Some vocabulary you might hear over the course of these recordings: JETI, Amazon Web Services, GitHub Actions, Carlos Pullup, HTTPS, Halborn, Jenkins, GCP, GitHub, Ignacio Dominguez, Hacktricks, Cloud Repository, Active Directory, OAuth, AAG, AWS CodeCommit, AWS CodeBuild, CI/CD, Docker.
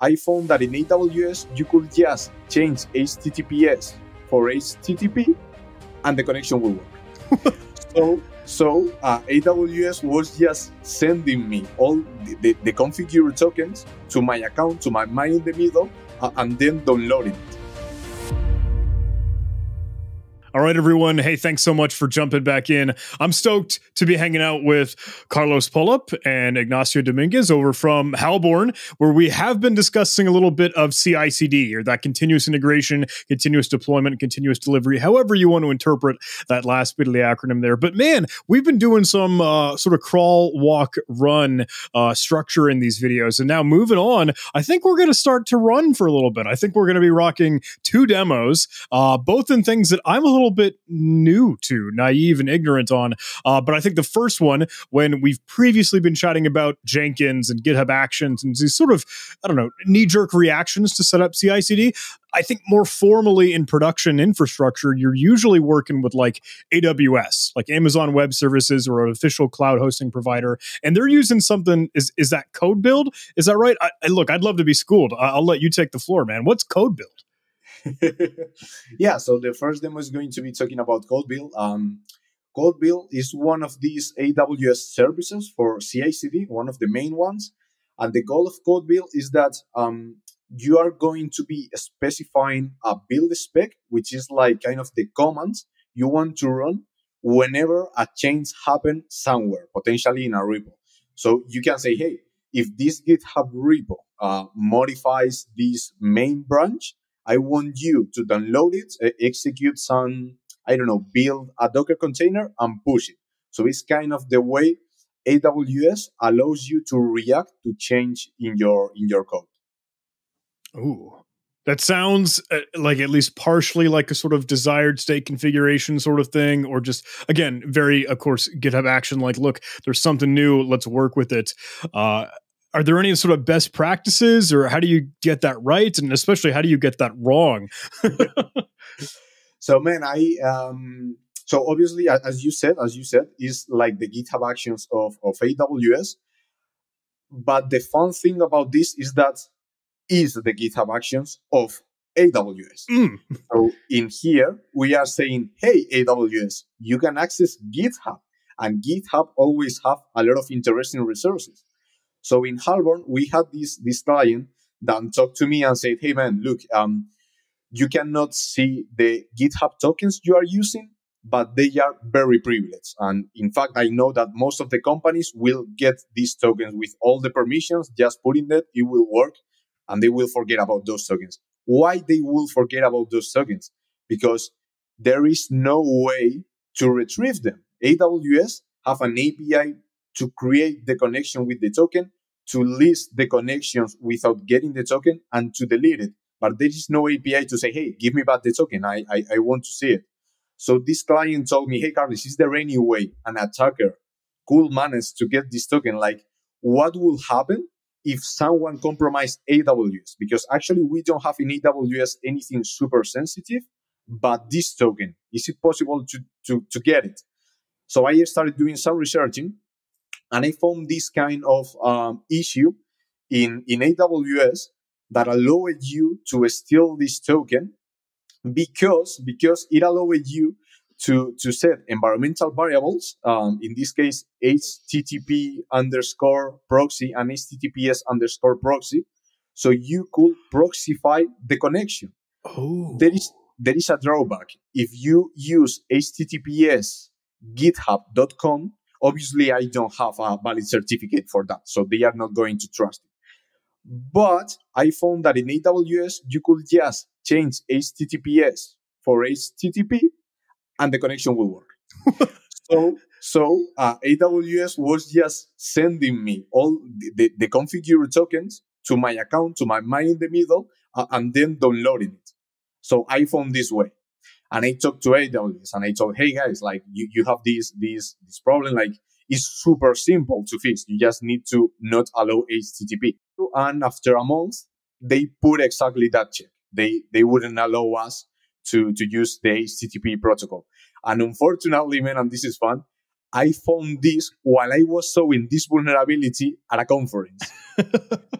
I found that in AWS, you could just change HTTPS for HTTP and the connection will work. So AWS was just sending me all the configure tokens to my account, to my mind in the middle, and then downloading it. All right, everyone. Hey, thanks so much for jumping back in. I'm stoked to be hanging out with Carlos Pullup and Ignacio Dominguez over from Halborn, where we have been discussing a little bit of CI/CD, or that continuous integration, continuous deployment, continuous delivery, however you want to interpret that last bit of the acronym there. But man, we've been doing some sort of crawl, walk, run structure in these videos. And now moving on, I think we're going to start to run for a little bit. I think we're going to be rocking two demos, both in things that I'm a little bit new to, naive and ignorant on. But I think the first one, when we've previously been chatting about Jenkins and GitHub Actions and these sort of, I don't know, knee-jerk reactions to set up CI/CD, I think more formally in production infrastructure, you're usually working with like AWS, like Amazon Web Services or an official cloud hosting provider. And they're using something, is that CodeBuild? Is that right? Look, I'd love to be schooled. I'll let you take the floor, man. What's CodeBuild? Yeah, so the first demo is going to be talking about CodeBuild. CodeBuild is one of these AWS services for CI/CD, one of the main ones. And the goal of CodeBuild is that you are going to be specifying a build spec, which is like kind of the commands you want to run whenever a change happens somewhere, potentially in a repo. So you can say, hey, if this GitHub repo modifies this main branch, I want you to download it, execute some, I don't know, build a Docker container and push it. So it's kind of the way AWS allows you to react to change in your code. Ooh. That sounds like at least partially like a sort of desired state configuration sort of thing, or just, again, very, of course, GitHub Action, like, look, there's something new, let's work with it. Are there any sort of best practices, or how do you get that right? And especially, how do you get that wrong? So, man, so obviously, as you said, is like the GitHub Actions of AWS. But the fun thing about this is that is the GitHub Actions of AWS. Mm. So in here, we are saying, hey, AWS, you can access GitHub. And GitHub always have a lot of interesting resources. So in Halborn, we had this client that talked to me and said, hey, man, look, you cannot see the GitHub tokens you are using, but they are very privileged. And in fact, I know that most of the companies will get these tokens with all the permissions, just put in that, it will work, and they will forget about those tokens. Why they will forget about those tokens? Because there is no way to retrieve them. AWS have an API to create the connection with the token, to list the connections without getting the token, and to delete it. But there is no API to say, hey, give me back the token. I want to see it. So this client told me, hey, Carlos, is there any way an attacker could manage to get this token? Like, what will happen if someone compromised AWS? Because actually, we don't have in AWS anything super sensitive, but this token, is it possible to get it? So I started doing some researching, and I found this kind of issue in AWS that allowed you to steal this token because it allowed you to set environmental variables, in this case, HTTP_proxy and HTTPS_proxy. So you could proxify the connection. Oh. There is a drawback. If you use https://github.com, obviously, I don't have a valid certificate for that, so they are not going to trust it. But I found that in AWS, you could just change HTTPS for HTTP, and the connection will work. So AWS was just sending me all the configure tokens to my account, to my mind in the middle, and then downloading it. So I found this way. And I talked to AWS and I told, hey guys, like you have this problem, like it's super simple to fix. You just need to not allow HTTP. And after a month, they put exactly that check. They wouldn't allow us to use the HTTP protocol. And unfortunately, man, and this is fun, I found this while I was showing this vulnerability at a conference.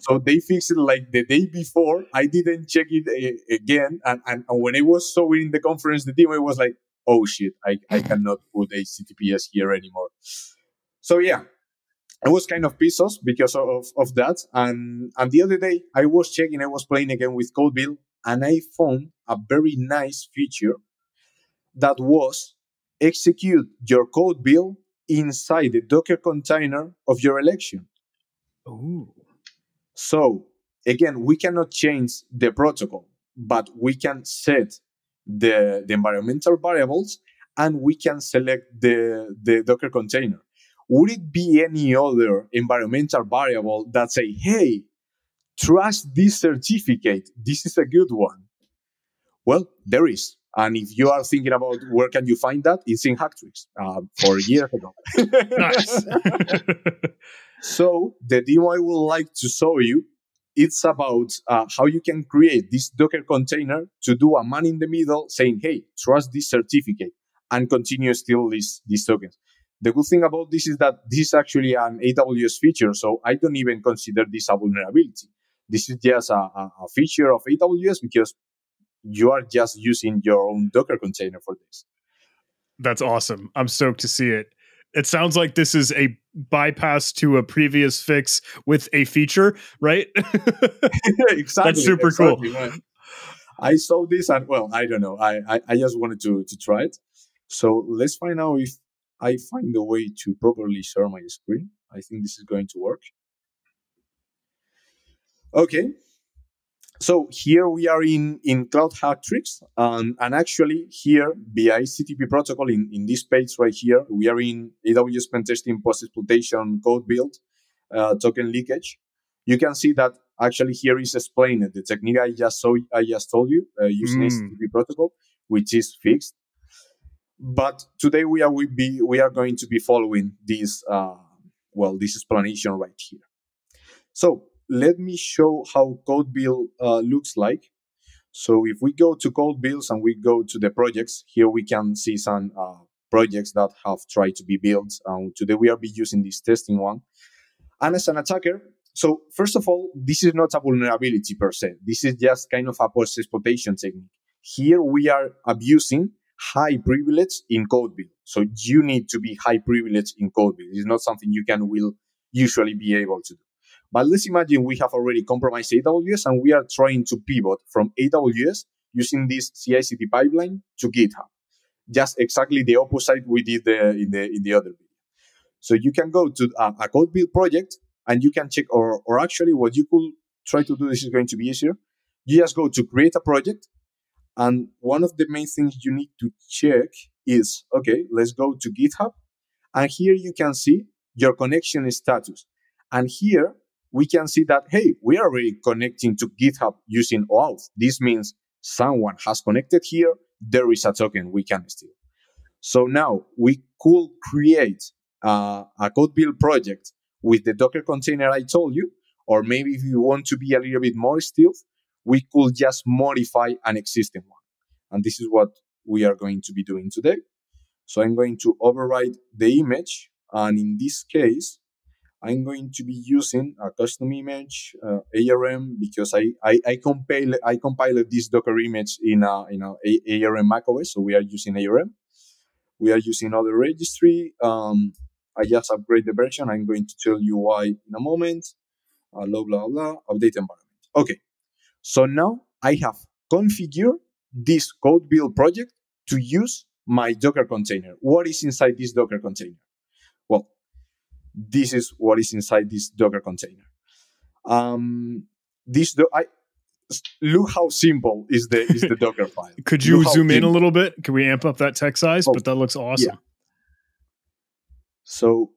So they fixed it like the day before. I didn't check it again. And when I was showing the conference, the team, I was like, oh shit, I cannot put HTTPS here anymore. So yeah, I was kind of pissed off because of that. And the other day I was checking, I was playing again with CodeBuild, and I found a very nice feature that was execute your CodeBuild inside the Docker container of your election. Ooh. So again, we cannot change the protocol, but we can set the environmental variables, and we can select the Docker container. Would it be any other environmental variable that say, hey, trust this certificate, this is a good one? Well, there is. And if you are thinking about where can you find that, it's in Hacktricks 4 years ago. Nice. So the demo I would like to show you, it's about how you can create this Docker container to do a man in the middle saying, hey, trust this certificate, and continue steal these tokens. The good thing about this is that this is actually an AWS feature, so I don't even consider this a vulnerability. This is just a feature of AWS because you are just using your own Docker container for this. That's awesome. I'm stoked to see it. It sounds like this is a bypass to a previous fix with a feature, right? Exactly. That's super cool. Right. I saw this and, well, I don't know. I just wanted to try it. So let's find out if I find a way to properly share my screen. I think this is going to work. Okay. So here we are in Cloud Hacktricks, and actually here, via HTTP protocol, in this page right here, we are in AWS Pentesting, Post-Exploitation, Code Build, Token Leakage. You can see that actually here is explained the technique I just told you, using HTTP protocol, which is fixed. But today we are going to be following this, this explanation right here. So let me show how CodeBuild looks like. So if we go to CodeBuilds and we go to the projects, here we can see some projects that have tried to be built. Today we are using this testing one. And as an attacker, so first of all, this is not a vulnerability per se. This is just kind of a post-exploitation technique. Here we are abusing high privilege in CodeBuild. So you need to be high privileged in CodeBuild. It's not something you will usually be able to do. But let's imagine we have already compromised AWS and we are trying to pivot from AWS using this CI/CD pipeline to GitHub. Just exactly the opposite we did in the other video. So you can go to a code build project and you can check, or actually what you could try to do, this is going to be easier. You just go to create a project, and one of the main things you need to check is, okay, let's go to GitHub, and here you can see your connection status. And here, we can see that, hey, we are already connecting to GitHub using OAuth. This means someone has connected here. There is a token we can steal. So now we could create a code build project with the Docker container I told you, or maybe if you want to be a little bit more stealth, we could just modify an existing one. And this is what we are going to be doing today. So I'm going to override the image. And in this case, I'm going to be using a custom image, ARM, because I compiled this Docker image in ARM macOS, so we are using ARM. We are using other registry. I just upgrade the version. I'm going to tell you why in a moment. Blah, blah, blah, update environment. Okay, so now I have configured this code build project to use my Docker container. What is inside this Docker container? Well, this is what is inside this Docker container. Look how simple is the Docker file. Could you zoom in a little bit? Can we amp up that text size? But that looks awesome. Yeah. So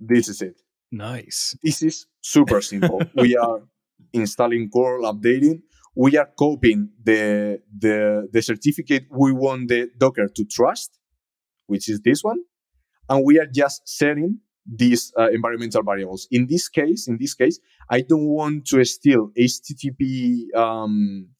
this is it. Nice. This is super simple. We are installing curl, updating. We are copying the certificate we want the Docker to trust, which is this one. And we are just setting these environmental variables. In this case, I don't want to steal HTTP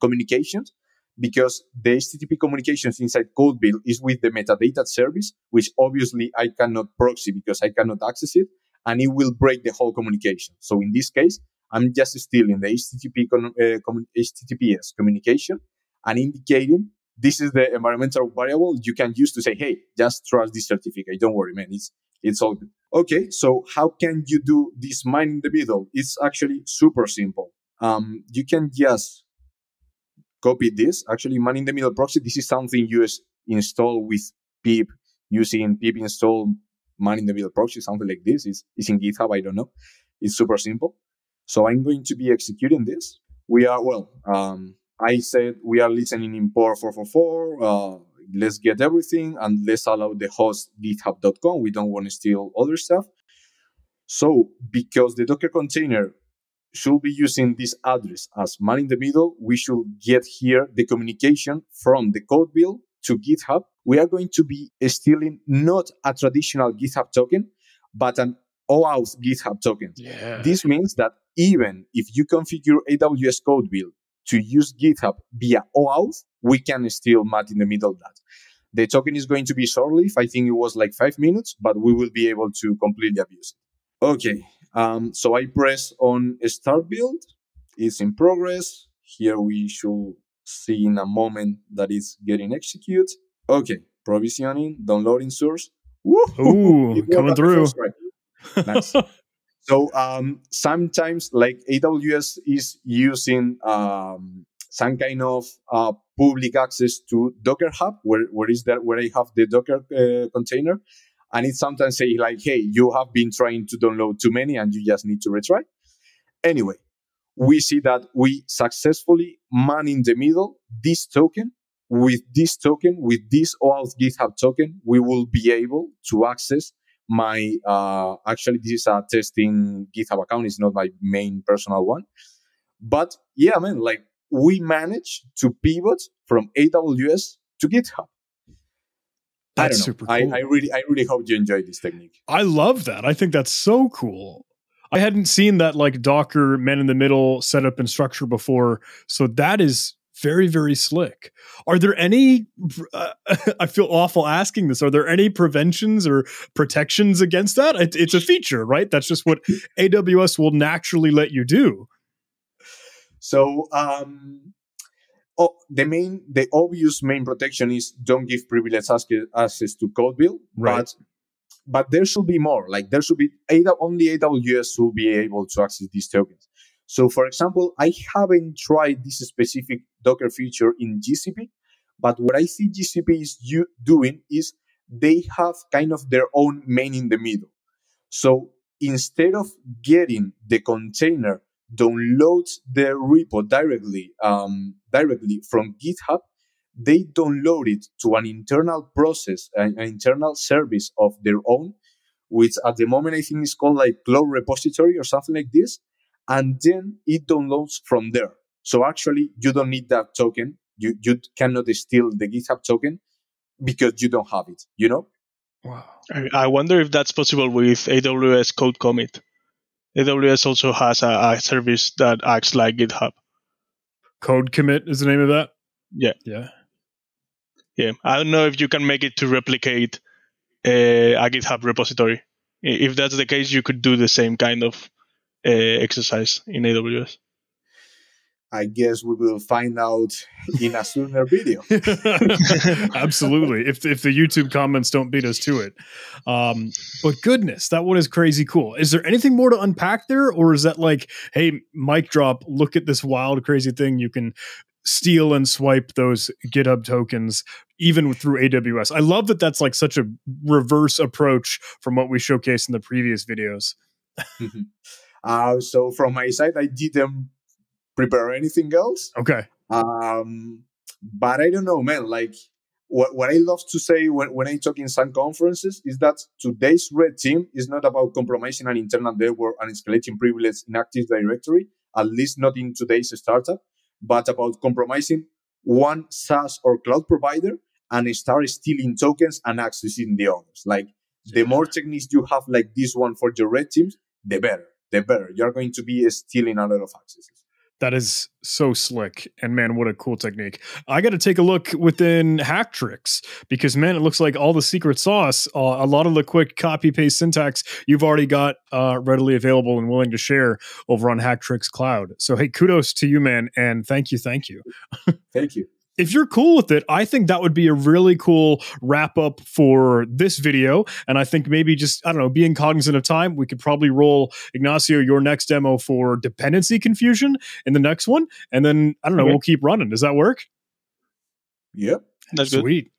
communications because the HTTP communications inside CodeBuild is with the metadata service, which obviously I cannot proxy because I cannot access it, and it will break the whole communication. So in this case, I'm just stealing the HTTPS communication and indicating this is the environmental variable you can use to say, hey, just trust this certificate. Don't worry, man. It's all good. Okay, so how can you do this mine in the middle? It's actually super simple. You can just copy this. Actually, mine in the middle proxy, this is something you install with pip using pip install mine in the middle proxy, something like this. It's in GitHub, I don't know. It's super simple. So I'm going to be executing this. We are, well, I said we are listening in port 444. Let's get everything and let's allow the host github.com. We don't want to steal other stuff. So because the Docker container should be using this address as man in the middle, we should get here the communication from the code build to GitHub. We are going to be stealing not a traditional GitHub token, but an OAuth GitHub token. Yeah. This means that even if you configure AWS CodeBuild to use GitHub via OAuth, we can still mat in the middle of that. The token is going to be short-lived. I think it was like 5 minutes, but we will be able to completely abuse it. Okay, so I press on Start Build. It's in progress. Here we should see in a moment that it's getting executed. Okay, provisioning, downloading source. Woo-hoo! Ooh, coming through. Nice. So sometimes like AWS is using some kind of public access to Docker Hub, where I have the Docker container. And it sometimes say like, hey, you have been trying to download too many and you just need to retry. Anyway, we see that we successfully man in the middle this token. With this token, with this OAuth GitHub token, we will be able to access my, actually, this is a testing GitHub account. It's not my main personal one. But yeah, man, like we managed to pivot from AWS to GitHub. That's super cool. I really hope you enjoyed this technique. I love that. I think that's so cool. I hadn't seen that like Docker man in the middle setup and structure before. So that is very, very slick. Are there any, I feel awful asking this, are there any preventions or protections against that? It's a feature, right? That's just what AWS will naturally let you do. So the obvious main protection is don't give privileged access to CodeBuild, right? But there should be more. Like there should be, only AWS will be able to access these tokens. So, for example, I haven't tried this specific Docker feature in GCP, but what I see GCP is doing is they have kind of their own main in the middle. So instead of getting the container downloads the repo directly from GitHub, they download it to an internal process, an internal service of their own, which at the moment I think is called like Cloud Repository or something like this. And then it downloads from there. So actually, you don't need that token. You cannot steal the GitHub token because you don't have it, you know? Wow. I wonder if that's possible with AWS CodeCommit. AWS also has a service that acts like GitHub. CodeCommit is the name of that? Yeah. Yeah. Yeah. I don't know if you can make it to replicate a GitHub repository. If that's the case, you could do the same kind of exercise in AWS. I guess we will find out in a sooner video. Absolutely. If the YouTube comments don't beat us to it. But goodness, that one is crazy cool. Is there anything more to unpack there? Or is that like, hey, mic drop, look at this wild, crazy thing. You can steal and swipe those GitHub tokens even through AWS. I love that that's like such a reverse approach from what we showcased in the previous videos. So from my side, I didn't prepare anything else. Okay. But I don't know, man, like what I love to say when I talk in some conferences is that today's red team is not about compromising an internal network and escalating privilege in Active Directory, at least not in today's startup, but about compromising one SaaS or cloud provider and start stealing tokens and accessing the others. Like the more techniques you have like this one for your red teams, the better. You're going to be stealing a lot of accesses. That is so slick. And man, what a cool technique. I got to take a look within Hacktricks because, man, it looks like all the secret sauce, a lot of the quick copy paste syntax you've already got readily available and willing to share over on Hacktricks Cloud. So, hey, kudos to you, man. And thank you. Thank you. Thank you. If you're cool with it, I think that would be a really cool wrap up for this video. And I think maybe just, I don't know, being cognizant of time, we could probably roll, Ignacio, your next demo for dependency confusion in the next one. And then, I don't know, we'll keep running. Does that work? Yep. That's sweet. Good.